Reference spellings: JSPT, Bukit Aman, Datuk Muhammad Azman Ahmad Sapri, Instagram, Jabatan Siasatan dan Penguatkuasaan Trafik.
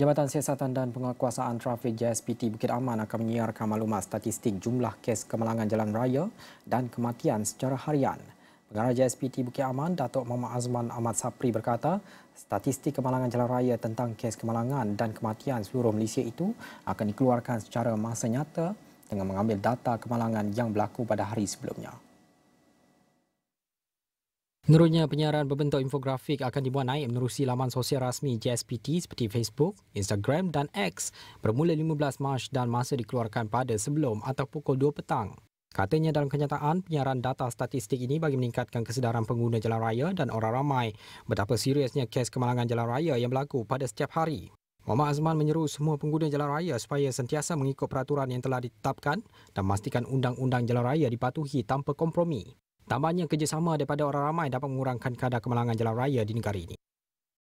Jabatan Siasatan dan Penguatkuasaan Trafik JSPT Bukit Aman akan menyiarkan maklumat statistik jumlah kes kemalangan jalan raya dan kematian secara harian. Pengarah JSPT Bukit Aman, Datuk Muhammad Azman Ahmad Sapri berkata, statistik kemalangan jalan raya tentang kes kemalangan dan kematian seluruh Malaysia itu akan dikeluarkan secara masa nyata dengan mengambil data kemalangan yang berlaku pada hari sebelumnya. Menurutnya, penyiaran berbentuk infografik akan dibuat naik menerusi laman sosial rasmi JSPT seperti Facebook, Instagram dan X bermula 15 Mac dan masa dikeluarkan pada sebelum atau pukul 2 petang. Katanya dalam kenyataan, penyiaran data statistik ini bagi meningkatkan kesedaran pengguna jalan raya dan orang ramai betapa seriusnya kes kemalangan jalan raya yang berlaku pada setiap hari. Muhammad Azman menyeru semua pengguna jalan raya supaya sentiasa mengikut peraturan yang telah ditetapkan dan memastikan undang-undang jalan raya dipatuhi tanpa kompromi. Tambahnya, kerjasama daripada orang ramai dapat mengurangkan kadar kemalangan jalan raya di negara ini.